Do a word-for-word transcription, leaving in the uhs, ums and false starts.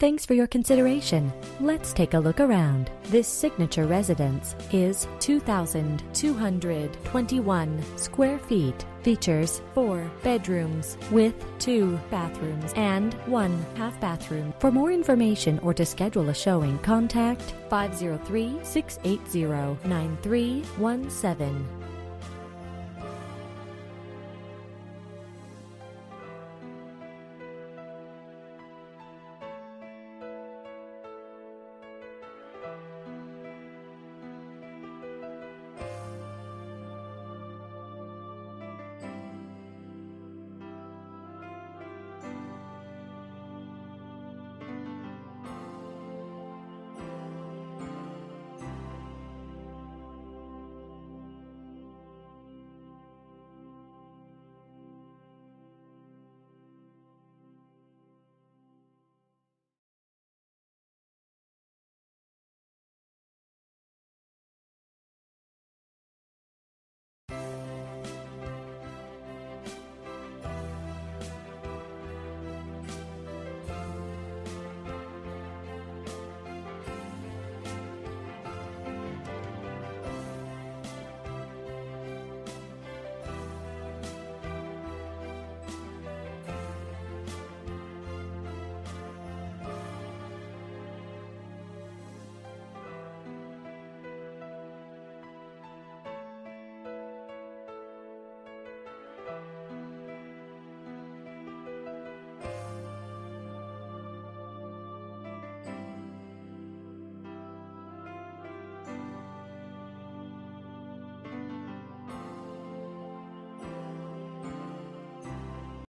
Thanks for your consideration. Let's take a look around. This signature residence is two thousand two hundred twenty-one square feet. Features four bedrooms with two bathrooms and one half bathroom. For more information or to schedule a showing, contact five oh three, six eight zero, nine three one seven.